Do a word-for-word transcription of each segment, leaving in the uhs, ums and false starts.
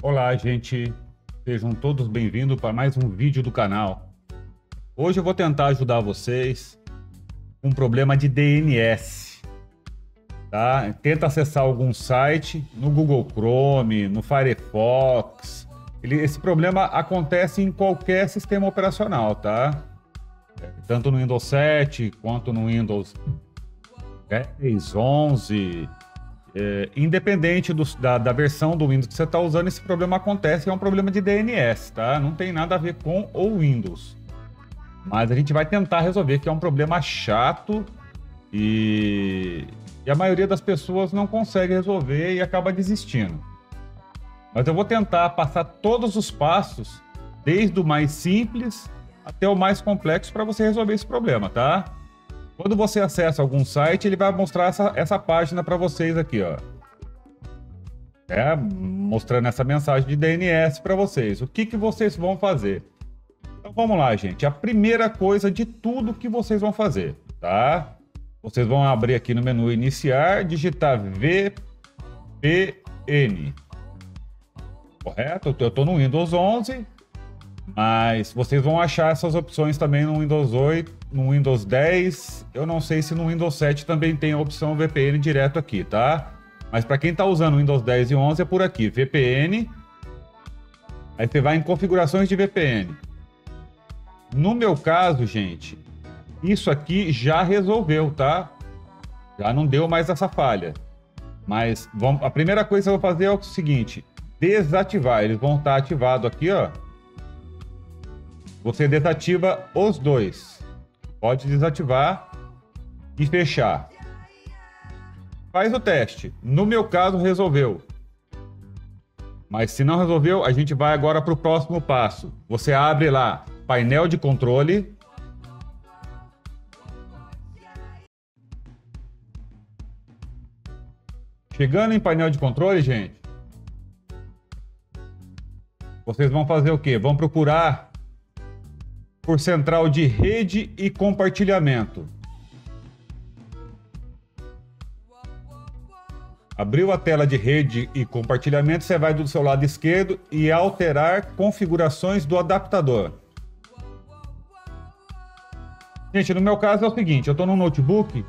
Olá, gente! Sejam todos bem-vindos para mais um vídeo do canal. Hoje eu vou tentar ajudar vocês com um problema de D N S, tá? Tenta acessar algum site no Google Chrome, no Firefox. Ele, esse problema acontece em qualquer sistema operacional, tá? Tanto no Windows sete quanto no Windows dez, onze... É, independente do, da, da versão do Windows que você está usando, esse problema acontece, é um problema de D N S, tá? Não tem nada a ver com o Windows. Mas a gente vai tentar resolver, que é um problema chato e, e a maioria das pessoas não consegue resolver e acaba desistindo. Mas eu vou tentar passar todos os passos, desde o mais simples até o mais complexo, para você resolver esse problema, tá? Quando você acessa algum site, ele vai mostrar essa, essa página para vocês aqui, ó. É, mostrando essa mensagem de D N S para vocês. O que, que vocês vão fazer? Então vamos lá, gente. A primeira coisa de tudo que vocês vão fazer, tá? Vocês vão abrir aqui no menu iniciar, digitar V P N. Correto? Eu estou no Windows onze. Mas vocês vão achar essas opções também no Windows oito, no Windows dez. Eu não sei se no Windows sete também tem a opção V P N direto aqui, tá? Mas para quem está usando o Windows dez e onze é por aqui, V P N. Aí você vai em configurações de V P N. No meu caso, gente, isso aqui já resolveu, tá? Já não deu mais essa falha. Mas vamos, a primeira coisa que eu vou fazer é o seguinte: desativar. Eles vão estar ativados aqui, ó. Você desativa os dois. Pode desativar e fechar. Faz o teste. No meu caso, resolveu. Mas se não resolveu, a gente vai agora para o próximo passo. Você abre lá, painel de controle. Chegando em painel de controle, gente, vocês vão fazer o quê? Vão procurar por central de rede e compartilhamento. Abriu a tela de rede e compartilhamento, você vai do seu lado esquerdo e alterar configurações do adaptador. Gente, no meu caso é o seguinte, eu estou no notebook,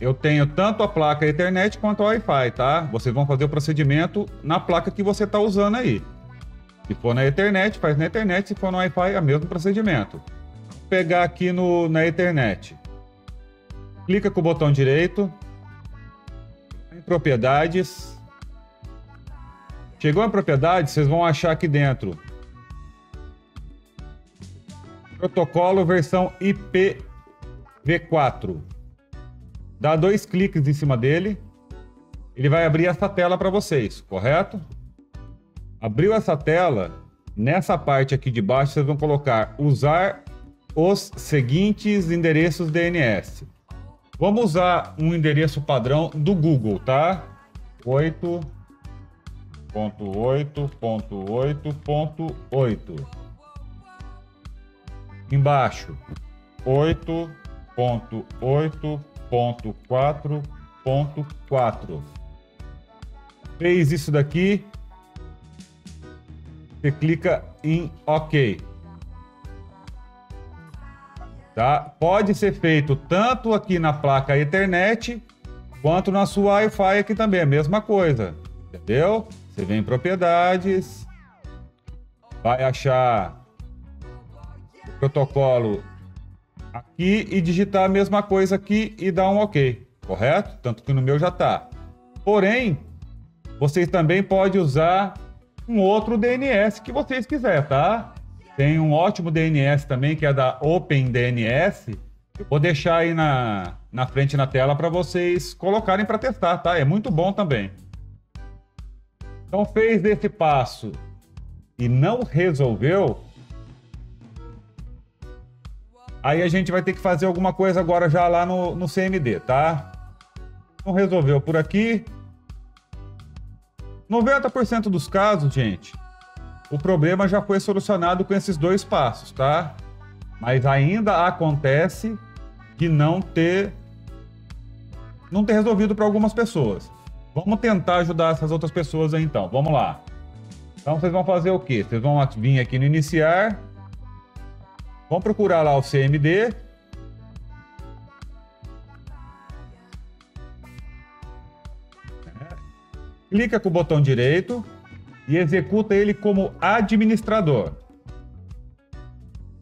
eu tenho tanto a placa Ethernet quanto a Wi-Fi, tá? Vocês vão fazer o procedimento na placa que você está usando aí. Se for na Ethernet, faz na Ethernet. Se for no Wi-Fi, é o mesmo procedimento. Vou pegar aqui no, na Ethernet. Clica com o botão direito. Em propriedades. Chegou em propriedades, vocês vão achar aqui dentro. Protocolo versão I P v quatro. Dá dois cliques em cima dele. Ele vai abrir essa tela para vocês, correto? Abriu essa tela, nessa parte aqui de baixo, vocês vão colocar usar os seguintes endereços D N S. Vamos usar um endereço padrão do Google, tá? oito ponto oito ponto oito ponto oito. Embaixo, oito ponto oito ponto quatro ponto quatro. Fez isso daqui. Você clica em OK, tá? Pode ser feito tanto aqui na placa Ethernet quanto na sua Wi-Fi aqui também, a mesma coisa, entendeu? Você vem em propriedades, vai achar o protocolo aqui e digitar a mesma coisa aqui e dar um OK, correto? Tanto que no meu já tá. Porém, vocês também podem usar um outro D N S que vocês quiserem, tá? Tem um ótimo D N S também, que é da OpenDNS. Eu vou deixar aí na, na frente na tela para vocês colocarem para testar, tá? É muito bom também. Então, fez esse passo e não resolveu, aí a gente vai ter que fazer alguma coisa agora já lá no, no C M D, tá? Não resolveu por aqui. noventa por cento dos casos, gente, o problema já foi solucionado com esses dois passos, tá? Mas ainda acontece de não ter, não ter resolvido para algumas pessoas. Vamos tentar ajudar essas outras pessoas aí, então. Vamos lá. Então vocês vão fazer o que? Vocês vão vir aqui no iniciar, vão procurar lá o C M D. Clica com o botão direito e executa ele como administrador.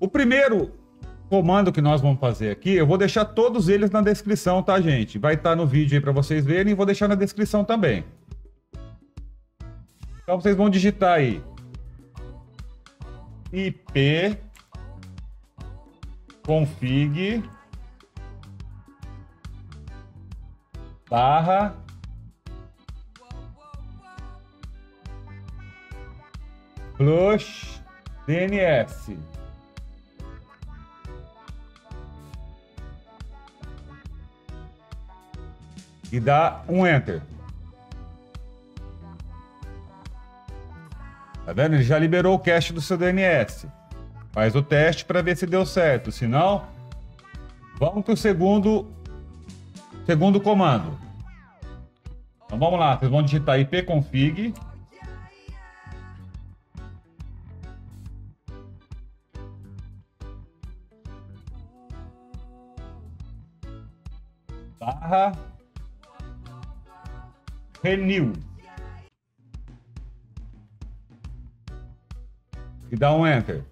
O primeiro comando que nós vamos fazer aqui, eu vou deixar todos eles na descrição, tá, gente? Vai estar no vídeo aí para vocês verem e vou deixar na descrição também. Então vocês vão digitar aí ipconfig barra plus D N S. E dá um Enter. Tá vendo? Ele já liberou o cache do seu D N S. Faz o teste para ver se deu certo. Se não, vamos para o segundo, segundo comando. Então vamos lá. Vocês vão digitar ipconfig barra renew e dá um Enter.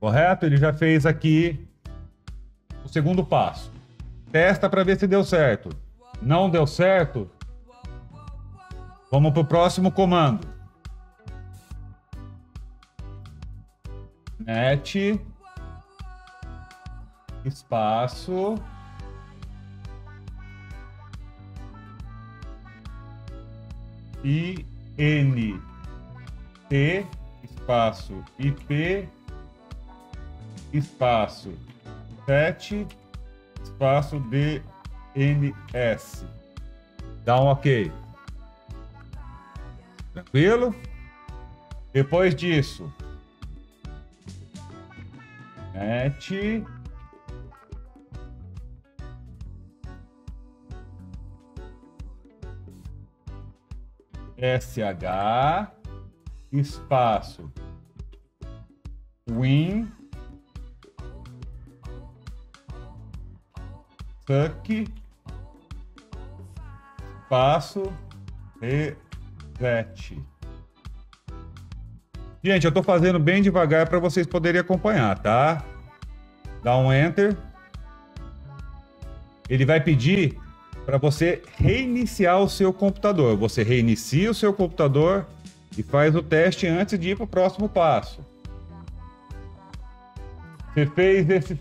Correto? Ele já fez aqui o segundo passo. Testa para ver se deu certo. Não deu certo? Vamos para o próximo comando. Net espaço I N T espaço I P espaço sete espaço D N S. Dá um OK. Tranquilo? Depois disso, net S H espaço Winsock espaço reset. Gente, eu tô fazendo bem devagar para vocês poderem acompanhar, tá? Dá um Enter. Ele vai pedir para você reiniciar o seu computador. Você reinicia o seu computador e faz o teste antes de ir para o próximo passo. Você fez esses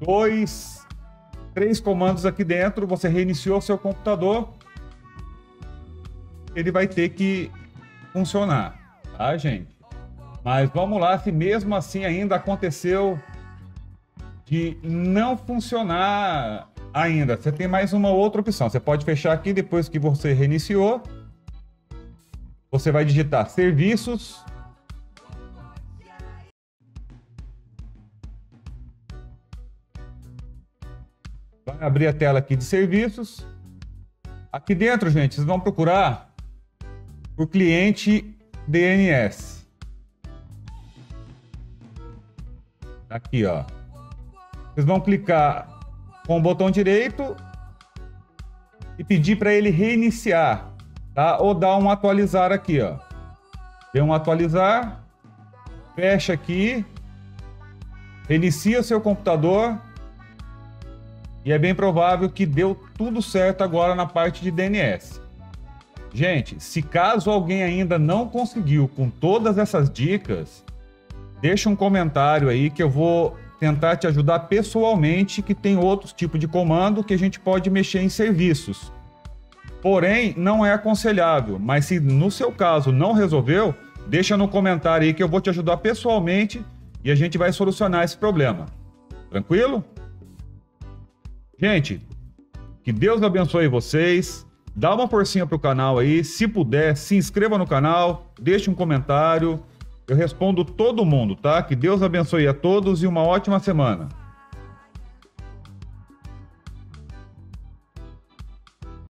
dois, três comandos aqui dentro, você reiniciou o seu computador, ele vai ter que funcionar, tá, gente? Mas vamos lá, se mesmo assim ainda aconteceu de não funcionar ainda, você tem mais uma outra opção. Você pode fechar aqui, depois que você reiniciou, você vai digitar serviços, vai abrir a tela aqui de serviços. Aqui dentro, gente, vocês vão procurar o cliente D N S. Aqui, ó, vocês vão clicar com o botão direito e pedir para ele reiniciar, tá? Ou dar um atualizar aqui, ó. Dê um atualizar, fecha aqui, reinicia o seu computador e é bem provável que deu tudo certo agora na parte de D N S. Gente, se caso alguém ainda não conseguiu com todas essas dicas, deixa um comentário aí que eu vou tentar te ajudar pessoalmente, que tem outros tipos de comando que a gente pode mexer em serviços. Porém, não é aconselhável, mas se no seu caso não resolveu, deixa no comentário aí que eu vou te ajudar pessoalmente e a gente vai solucionar esse problema. Tranquilo? Gente, que Deus abençoe vocês. Dá uma forcinha pro canal aí, se puder, se inscreva no canal, deixe um comentário. Eu respondo todo mundo, tá? Que Deus abençoe a todos e uma ótima semana.